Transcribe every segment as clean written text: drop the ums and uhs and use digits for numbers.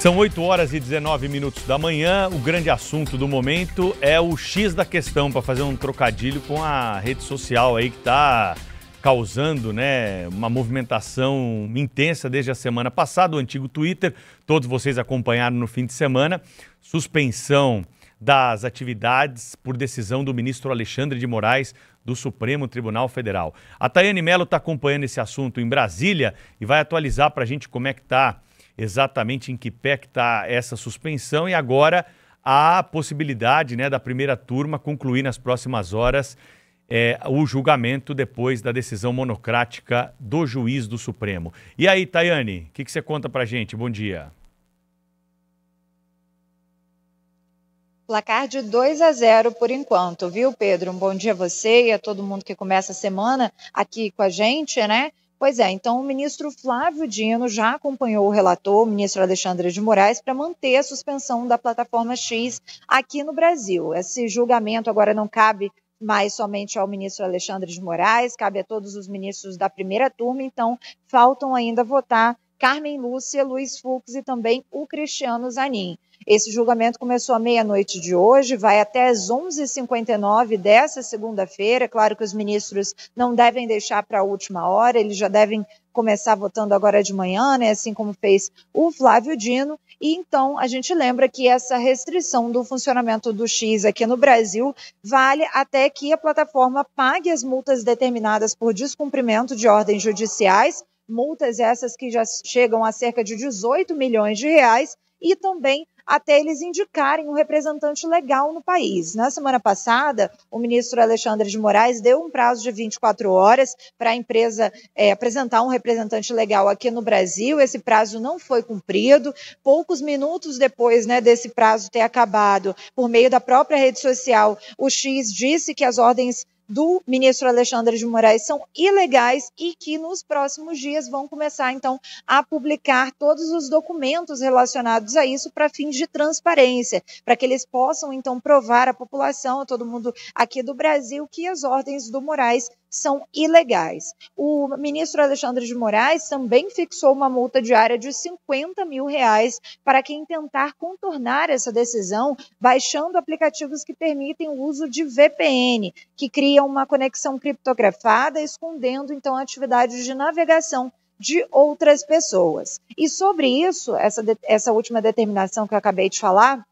São 8 horas e 19 minutos da manhã. O grande assunto do momento é o X da questão, para fazer um trocadilho com a rede social aí que está causando, né, uma movimentação intensa desde a semana passada, o antigo Twitter. Todos vocês acompanharam no fim de semana. Suspensão das atividades por decisão do ministro Alexandre de Moraes do Supremo Tribunal Federal. A Tayane Mello está acompanhando esse assunto em Brasília e vai atualizar para a gente como é que está, exatamente em que pé que está essa suspensão e agora a possibilidade, né, da primeira turma concluir nas próximas horas o julgamento depois da decisão monocrática do juiz do Supremo. E aí, Tayane, o que você conta para a gente? Bom dia. Placar de 2-0 por enquanto, viu, Pedro? Um bom dia a você e a todo mundo que começa a semana aqui com a gente, né? Pois é, então o ministro Flávio Dino já acompanhou o relator, o ministro Alexandre de Moraes, para manter a suspensão da plataforma X aqui no Brasil. Esse julgamento agora não cabe mais somente ao ministro Alexandre de Moraes, cabe a todos os ministros da primeira turma, então faltam ainda votar Carmen Lúcia, Luiz Fux e também o Cristiano Zanin. Esse julgamento começou à meia-noite de hoje, vai até às 11h59 dessa segunda-feira. Claro que os ministros não devem deixar para a última hora, eles já devem começar votando agora de manhã, né? Assim como fez o Flávio Dino. E então a gente lembra que essa restrição do funcionamento do X aqui no Brasil vale até que a plataforma pague as multas determinadas por descumprimento de ordens judiciais, multas essas que já chegam a cerca de 18 milhões de reais, e também até eles indicarem um representante legal no país. Na semana passada, o ministro Alexandre de Moraes deu um prazo de 24 horas para a empresa apresentar um representante legal aqui no Brasil. Esse prazo não foi cumprido. Poucos minutos depois, né, desse prazo ter acabado, por meio da própria rede social, o X disse que as ordens do ministro Alexandre de Moraes são ilegais e que nos próximos dias vão começar, então, a publicar todos os documentos relacionados a isso para fins de transparência, para que eles possam, então, provar à população, a todo mundo aqui do Brasil, que as ordens do Moraes são ilegais. O ministro Alexandre de Moraes também fixou uma multa diária de 50 mil reais para quem tentar contornar essa decisão, baixando aplicativos que permitem o uso de VPN, que criam uma conexão criptografada, escondendo, então, atividades de navegação de outras pessoas. E sobre isso, essa última determinação que eu acabei de falar,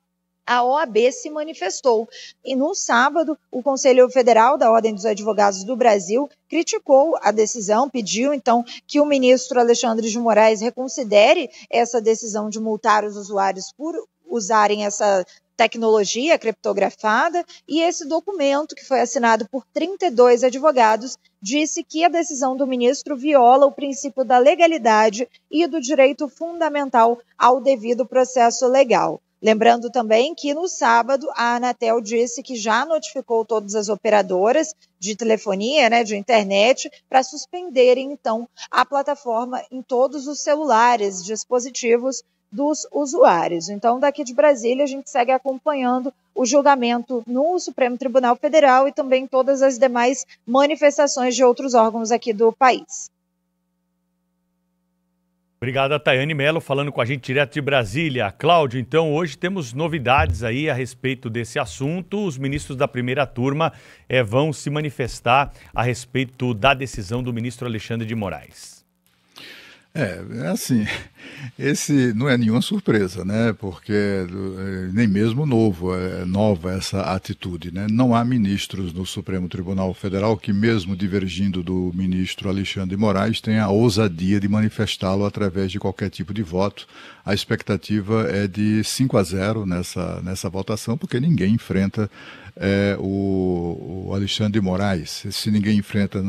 a OAB se manifestou. E no sábado, o Conselho Federal da Ordem dos Advogados do Brasil criticou a decisão, pediu então que o ministro Alexandre de Moraes reconsidere essa decisão de multar os usuários por usarem essa tecnologia criptografada, e esse documento, que foi assinado por 32 advogados, disse que a decisão do ministro viola o princípio da legalidade e do direito fundamental ao devido processo legal. Lembrando também que no sábado a Anatel disse que já notificou todas as operadoras de telefonia, né, de internet, para suspenderem então a plataforma em todos os celulares, dispositivos dos usuários. Então, daqui de Brasília, a gente segue acompanhando o julgamento no Supremo Tribunal Federal e também todas as demais manifestações de outros órgãos aqui do país. Obrigado, Tayane Mello, falando com a gente direto de Brasília. Cláudio, então, hoje temos novidades aí a respeito desse assunto. Os ministros da primeira turma vão se manifestar a respeito da decisão do ministro Alexandre de Moraes. Assim, esse não é nenhuma surpresa, né? Porque nem mesmo nova essa atitude, né? Não há ministros no Supremo Tribunal Federal que, mesmo divergindo do ministro Alexandre de Moraes, tenha a ousadia de manifestá-lo através de qualquer tipo de voto. A expectativa é de 5-0 nessa votação, porque ninguém enfrenta o Alexandre de Moraes. Se ninguém enfrenta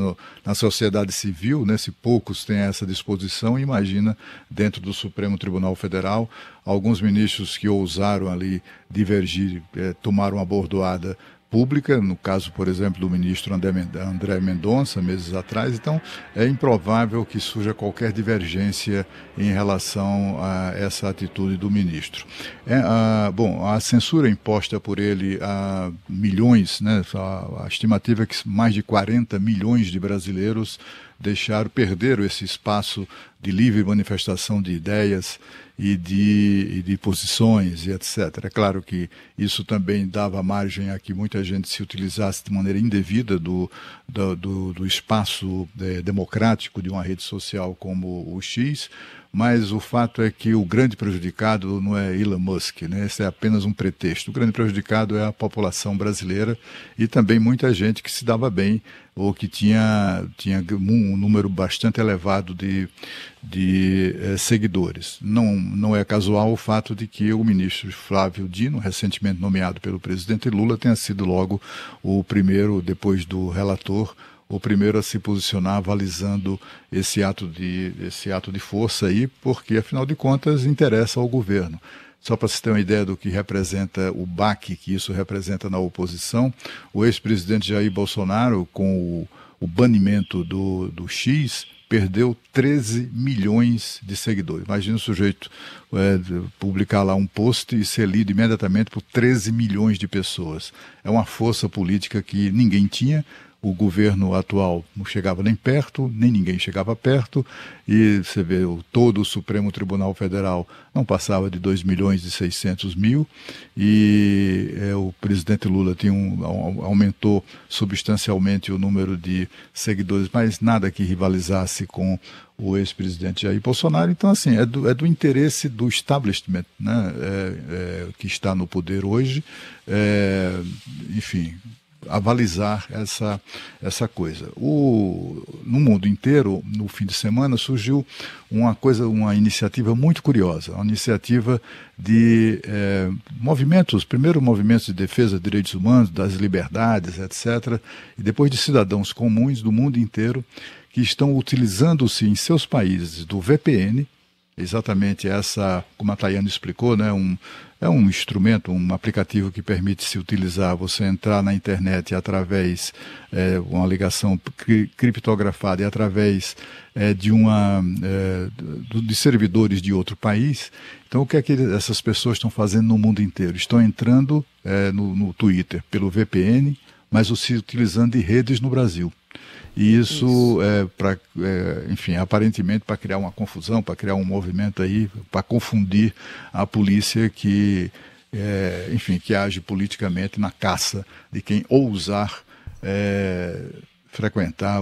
na sociedade civil, né? Se poucos têm essa disposição, imagina dentro do Supremo Tribunal Federal. Alguns ministros que ousaram ali divergir, tomaram uma bordoada pública, no caso, por exemplo, do ministro André Mendonça, meses atrás. Então, é improvável que surja qualquer divergência em relação a essa atitude do ministro. A censura imposta por ele a milhões, né, a estimativa é que mais de 40 milhões de brasileiros perderam esse espaço de livre manifestação de ideias e de posições, e etc. É claro que isso também dava margem a que muita gente se utilizasse de maneira indevida do espaço democrático de uma rede social como o X, mas o fato é que o grande prejudicado não é Elon Musk, né? Esse é apenas um pretexto. O grande prejudicado é a população brasileira e também muita gente que se dava bem ou que tinha um número bastante elevado de seguidores. Não é casual o fato de que o ministro Flávio Dino, recentemente nomeado pelo presidente Lula, tenha sido logo o primeiro, depois do relator, o primeiro a se posicionar avalizando esse ato de força aí, porque, afinal de contas, interessa ao governo. Só para se ter uma ideia do que representa o baque que isso representa na oposição, o ex-presidente Jair Bolsonaro, com o banimento do X, perdeu 13 milhões de seguidores. Imagina o sujeito publicar lá um post e ser lido imediatamente por 13 milhões de pessoas. É uma força política que ninguém tinha. O governo atual não chegava nem perto, nem ninguém chegava perto, e você vê, todo o Supremo Tribunal Federal não passava de 2.600.000, e o presidente Lula aumentou substancialmente o número de seguidores, mas nada que rivalizasse com o ex-presidente Jair Bolsonaro. Então, assim, é do interesse do establishment, né? Que está no poder hoje, enfim, avalizar essa coisa. No mundo inteiro, no fim de semana, surgiu uma iniciativa muito curiosa, uma iniciativa de movimentos de defesa de direitos humanos, das liberdades, etc., e depois de cidadãos comuns do mundo inteiro que estão utilizando-se em seus países do VPN, exatamente essa, como a Tayane explicou, né, é um instrumento, um aplicativo que permite se utilizar, você entrar na internet através uma ligação criptografada e através de servidores de outro país. Então, o que é que essas pessoas estão fazendo no mundo inteiro? Estão entrando no Twitter pelo VPN, mas se utilizando de redes no Brasil. E isso é enfim, aparentemente para criar uma confusão, para criar um movimento aí, para confundir a polícia que, enfim, que age politicamente na caça de quem ousar frequentar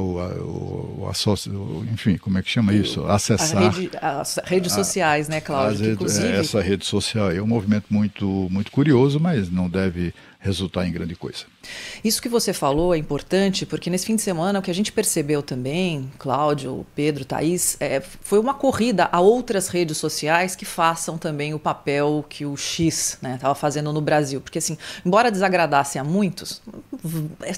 enfim, como é que chama isso? Acessar as redes sociais, né, Cláudio? Essa rede social é um movimento muito, muito curioso, mas não deve resultar em grande coisa. Isso que você falou é importante, porque nesse fim de semana o que a gente percebeu também, Cláudio, Pedro, Thaís, foi uma corrida a outras redes sociais que façam também o papel que o X estava fazendo no Brasil. Porque, assim, embora desagradasse a muitos,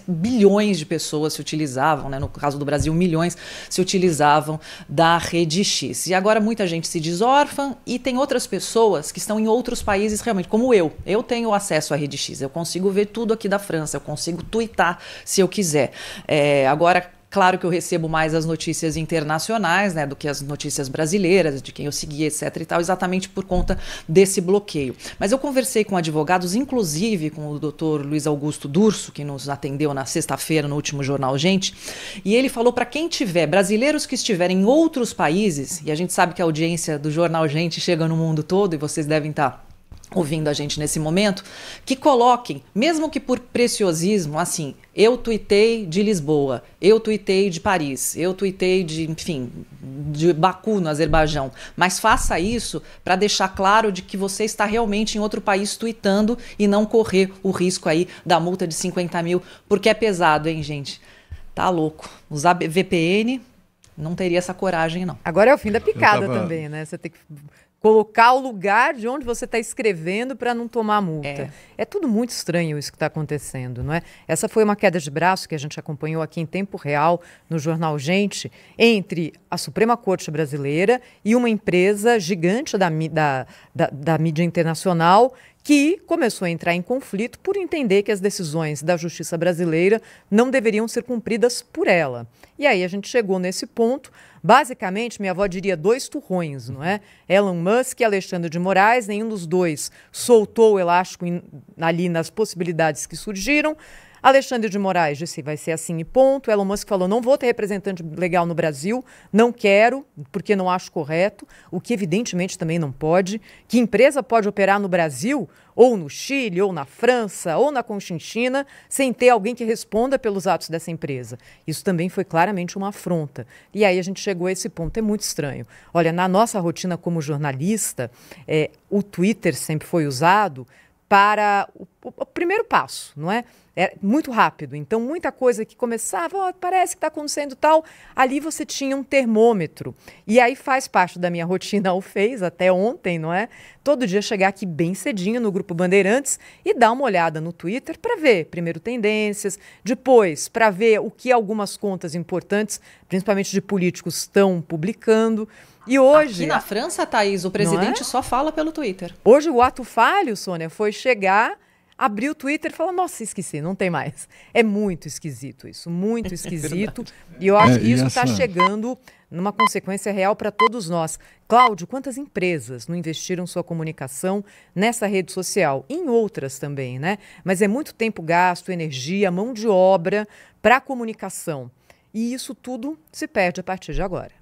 bilhões de pessoas se utilizavam, no caso do Brasil, milhões se utilizavam da rede X. E agora muita gente se diz órfã e tem outras pessoas que estão em outros países realmente, como eu. Eu tenho acesso à rede X, eu consigo ver tudo aqui da França, eu consigo tuitar se eu quiser. Agora, claro que eu recebo mais as notícias internacionais, do que as notícias brasileiras, de quem eu segui, etc. e tal, exatamente por conta desse bloqueio. Mas eu conversei com advogados, inclusive com o doutor Luiz Augusto Durso, que nos atendeu na sexta-feira no último Jornal Gente, e ele falou para quem tiver, brasileiros que estiverem em outros países, e a gente sabe que a audiência do Jornal Gente chega no mundo todo, e vocês devem estar ouvindo a gente nesse momento, que coloquem, mesmo que por preciosismo, assim, eu tuitei de Lisboa, eu tuitei de Paris, eu tuitei de, enfim, de Baku, no Azerbaijão. Mas faça isso para deixar claro de que você está realmente em outro país tuitando e não correr o risco aí da multa de 50 mil, porque é pesado, hein, gente? Tá louco. Usar VPN, não teria essa coragem, não. Agora é o fim da picada também, né? Você tem que colocar o lugar de onde você está escrevendo para não tomar multa. É tudo muito estranho isso que está acontecendo, não é? Essa foi uma queda de braço que a gente acompanhou aqui em tempo real no Jornal Gente, entre a Suprema Corte Brasileira e uma empresa gigante da mídia internacional que começou a entrar em conflito por entender que as decisões da justiça brasileira não deveriam ser cumpridas por ela. E aí a gente chegou nesse ponto. Basicamente, minha avó diria dois turrões, não é? Elon Musk e Alexandre de Moraes, nenhum dos dois soltou o elástico ali nas possibilidades que surgiram. Alexandre de Moraes disse, vai ser assim e ponto. Elon Musk falou, não vou ter representante legal no Brasil, não quero, porque não acho correto, o que evidentemente também não pode. Que empresa pode operar no Brasil, ou no Chile, ou na França, ou na Conchinchina, sem ter alguém que responda pelos atos dessa empresa? Isso também foi claramente uma afronta. E aí a gente chegou a esse ponto, é muito estranho. Olha, na nossa rotina como jornalista, o Twitter sempre foi usado para o primeiro passo, não é? É muito rápido, então muita coisa que começava, oh, parece que está acontecendo tal, ali você tinha um termômetro. E aí faz parte da minha rotina, ou fez até ontem, não é? Todo dia chegar aqui bem cedinho no Grupo Bandeirantes e dar uma olhada no Twitter para ver, primeiro, tendências, depois para ver o que algumas contas importantes, principalmente de políticos, estão publicando. E hoje, aqui na França, Thaís, o presidente só fala pelo Twitter. Hoje o ato falho, Sônia, foi chegar, abrir o Twitter e falar, nossa, esqueci, não tem mais. É muito esquisito isso, muito esquisito. E eu acho que isso está chegando numa consequência real para todos nós. Cláudio, quantas empresas não investiram sua comunicação nessa rede social? Em outras também, né? Mas é muito tempo gasto, energia, mão de obra para a comunicação. E isso tudo se perde a partir de agora.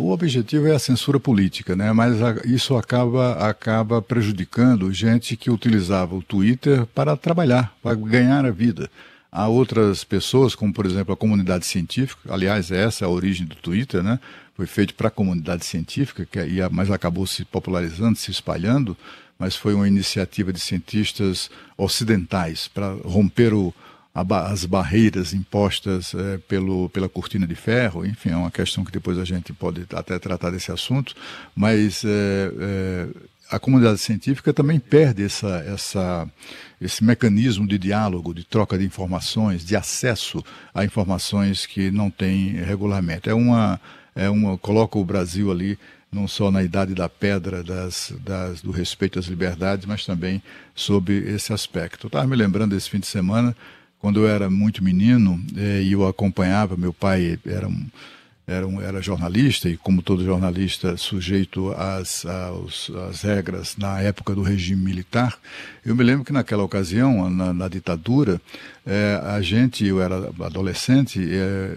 O objetivo é a censura política, né? Mas isso acaba prejudicando gente que utilizava o Twitter para trabalhar, para ganhar a vida. Há outras pessoas, como por exemplo a comunidade científica, aliás, essa é a origem do Twitter, né? Foi feito para a comunidade científica, mas acabou se popularizando, se espalhando, mas foi uma iniciativa de cientistas ocidentais para romper as barreiras impostas pela cortina de ferro. Enfim, é uma questão que depois a gente pode até tratar desse assunto, mas a comunidade científica também perde esse mecanismo de diálogo, de troca de informações, de acesso a informações que não tem regulamento. Coloca o Brasil ali, não só na idade da pedra do respeito às liberdades, mas também sob esse aspecto. Eu estava me lembrando desse fim de semana, quando eu era muito menino e eu acompanhava, meu pai era jornalista e, como todo jornalista, sujeito às regras na época do regime militar. Eu me lembro que naquela ocasião, na ditadura, eu era adolescente,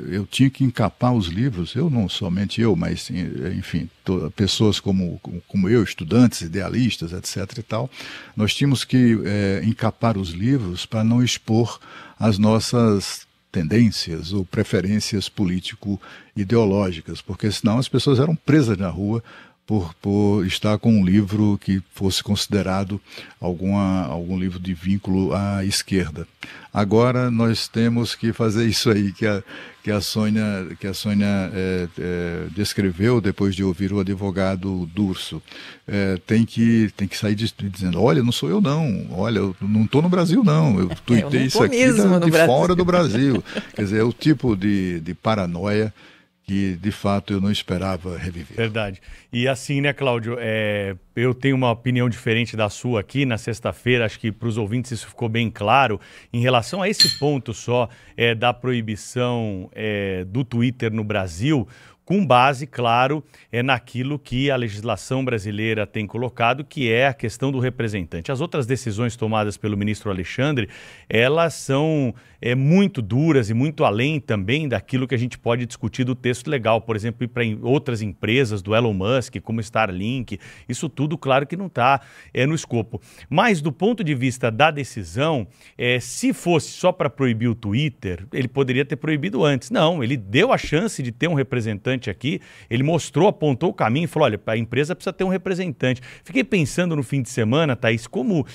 eu tinha que encapar os livros, não somente eu, mas enfim, pessoas como eu, estudantes, idealistas, etc. e tal. Nós tínhamos que encapar os livros para não expor as nossas tendências ou preferências político-ideológicas, porque senão as pessoas eram presas na rua por estar com um livro que fosse considerado algum livro de vínculo à esquerda. Agora nós temos que fazer isso aí que a Sônia descreveu depois de ouvir o advogado Durso. Tem que sair dizendo, olha, não sou eu não, olha, eu não estou no Brasil não, eu tuitei isso aqui de fora do Brasil. Quer dizer, é o tipo de paranoia que, de fato, eu não esperava reviver. Verdade. E assim, né, Cláudio, eu tenho uma opinião diferente da sua aqui na sexta-feira, acho que para os ouvintes isso ficou bem claro, em relação a esse ponto só da proibição do Twitter no Brasil, com base, claro, naquilo que a legislação brasileira tem colocado, que é a questão do representante. As outras decisões tomadas pelo ministro Alexandre, elas são muito duras e muito além também daquilo que a gente pode discutir do texto legal, por exemplo, ir para outras empresas do Elon Musk, como Starlink, isso tudo, claro que não está no escopo. Mas do ponto de vista da decisão, se fosse só para proibir o Twitter, ele poderia ter proibido antes. Não, ele deu a chance de ter um representante aqui, ele mostrou, apontou o caminho e falou, olha, a empresa precisa ter um representante. Fiquei pensando no fim de semana, Thaís, como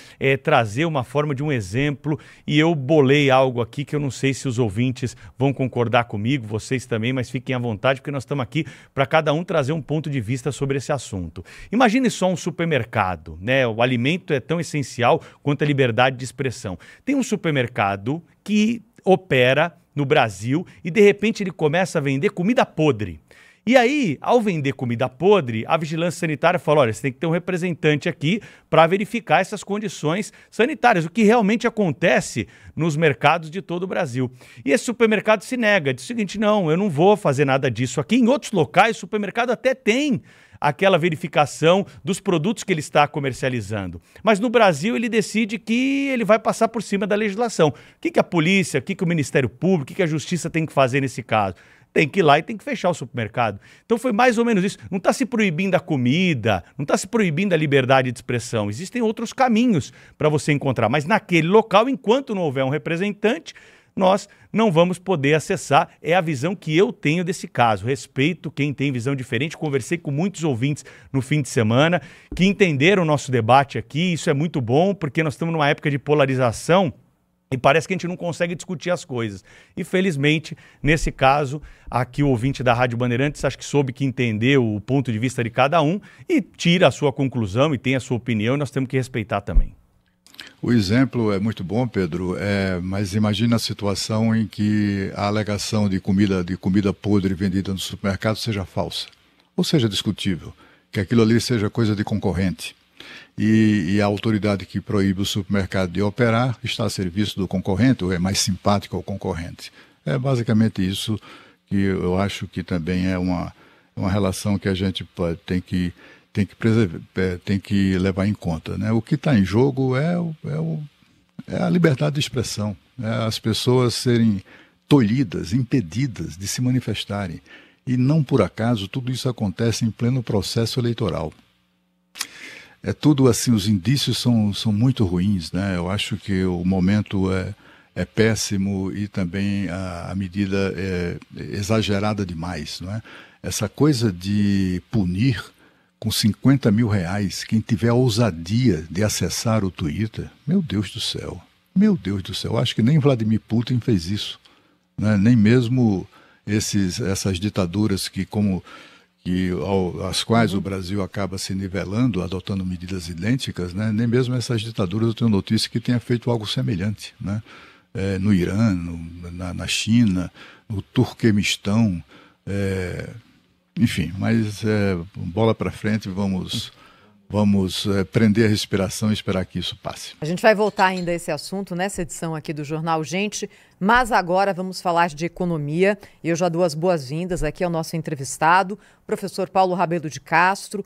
trazer uma forma de um exemplo, e eu bolei algo aqui que eu não sei se os ouvintes vão concordar comigo, vocês também, mas fiquem à vontade, porque nós estamos aqui para cada um trazer um ponto de vista sobre esse assunto. Imagine só um supermercado, né? O alimento é tão essencial quanto a liberdade de expressão. Tem um supermercado que opera no Brasil e, de repente, ele começa a vender comida podre. E aí, ao vender comida podre, a vigilância sanitária fala, olha, você tem que ter um representante aqui para verificar essas condições sanitárias, o que realmente acontece nos mercados de todo o Brasil. E esse supermercado se nega, diz o seguinte, não, eu não vou fazer nada disso aqui. Em outros locais, o supermercado até tem aquela verificação dos produtos que ele está comercializando. Mas no Brasil ele decide que ele vai passar por cima da legislação. O que a polícia, o que o Ministério Público, o que a Justiça tem que fazer nesse caso? Tem que ir lá e tem que fechar o supermercado. Então foi mais ou menos isso. Não está se proibindo a comida, não está se proibindo a liberdade de expressão. Existem outros caminhos para você encontrar. Mas naquele local, enquanto não houver um representante, nós não vamos poder acessar. É a visão que eu tenho desse caso. Respeito quem tem visão diferente. Conversei com muitos ouvintes no fim de semana que entenderam o nosso debate aqui. Isso é muito bom porque nós estamos numa época de polarização e parece que a gente não consegue discutir as coisas. E, felizmente, nesse caso, aqui o ouvinte da Rádio Bandeirantes acho que soube que entendeu o ponto de vista de cada um e tira a sua conclusão e tem a sua opinião e nós temos que respeitar também. O exemplo é muito bom, Pedro, mas imagina a situação em que a alegação de comida podre vendida no supermercado seja falsa, ou seja, discutível, que aquilo ali seja coisa de concorrente. E a autoridade que proíbe o supermercado de operar está a serviço do concorrente ou é mais simpática ao concorrente. É basicamente isso que eu acho que também é uma relação que a gente tem que levar em conta, né? O que está em jogo é a liberdade de expressão, né? As pessoas serem tolhidas, impedidas de se manifestarem. E não por acaso tudo isso acontece em pleno processo eleitoral. É tudo assim, os indícios são muito ruins, né? Eu acho que o momento é péssimo e também a medida é exagerada demais, não é? Essa coisa de punir com 50 mil reais quem tiver a ousadia de acessar o Twitter, meu Deus do céu, meu Deus do céu. Eu acho que nem Vladimir Putin fez isso, né? Nem mesmo essas ditaduras às quais o Brasil acaba se nivelando, adotando medidas idênticas, né? Nem mesmo essas ditaduras eu tenho notícia que tenha feito algo semelhante, né? No Irã, na China, no Turquemistão, enfim, mas bola para frente, vamos prender a respiração e esperar que isso passe. A gente vai voltar ainda a esse assunto nessa edição aqui do Jornal Gente, mas agora vamos falar de economia. Eu já dou as boas-vindas aqui ao nosso entrevistado, professor Paulo Rabelo de Castro.